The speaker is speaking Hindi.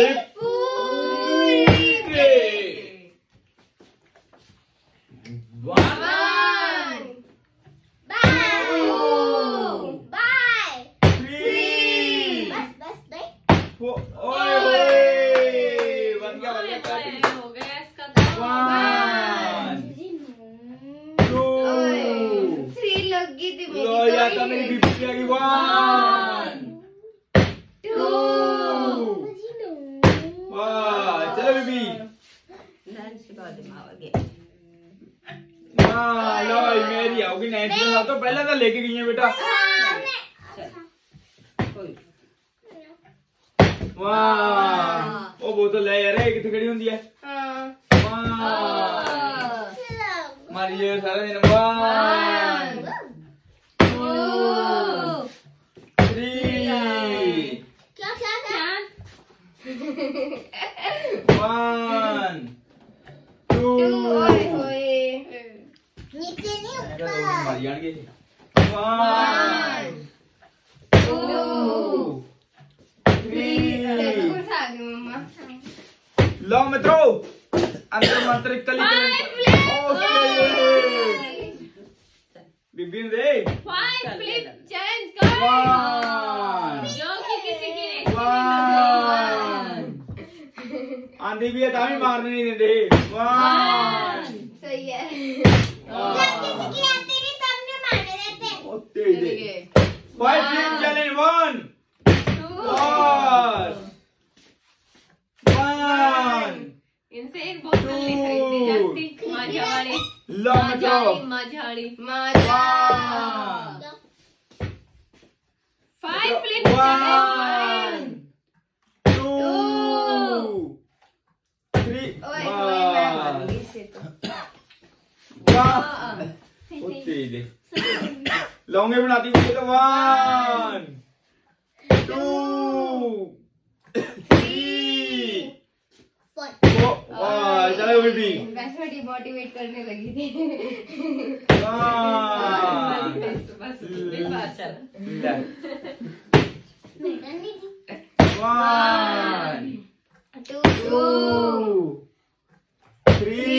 Puri tray. One. Two. Three. Four. One, two, wow, chalo baby. Wow, लो मेरी आओगी नाइट में तो पहले तो लेके गई है बेटा. वाह, ओ वो तो ले यार एक थकड़ी होती है. वाह, मारिए सारा दिन. वाह. One, two, one, two, three. Long metro. Under matrix kali. Okay. Begin the. Five flip challenge. One. आंधी भी है तामी मारने नहीं देते. वाह सही है. जब किसी की आती नहीं तब ने मारने देते. ओके देखे. Five flip challenge. One. One. इनसे एक बोतल निकालनी जाती. मजाड़ी. मजाड़ी मजाड़ी मजाड़ी. Five flip challenge. One. लौंगे बनाती हुई तो 1 2 3 4. वाह चलो बेबी, वैसे डिमोटिवेट करने लगी थी. वाह 1 2 3